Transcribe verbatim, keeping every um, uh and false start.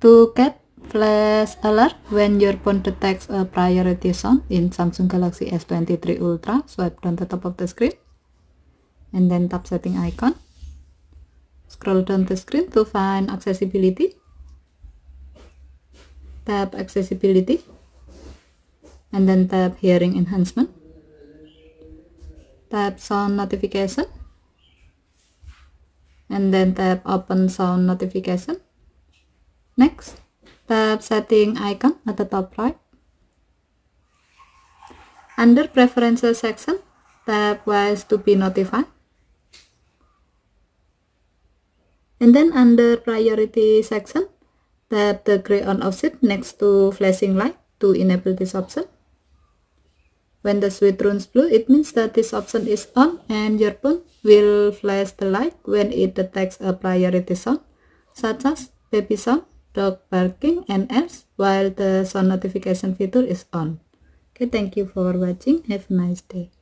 to get flash alert when your phone detects a priority sound in Samsung Galaxy S twenty-three Ultra. Swipe down the top of the screen and then tap setting icon. Scroll down the screen to find accessibility. Tap accessibility and then tap hearing enhancement. Tap sound notification and then tap open sound notification. Next, tap setting icon at the top right. Under preferences section, tap ways to be notified. And then under priority section, tap the gray on offset next to flashing light to enable this option. When the switch turns blue, it means that this option is on and your phone will flash the light when it detects a priority sound, such as baby sound, dog barking, and else, while the sound notification feature is on. Okay, thank you for watching. Have a nice day.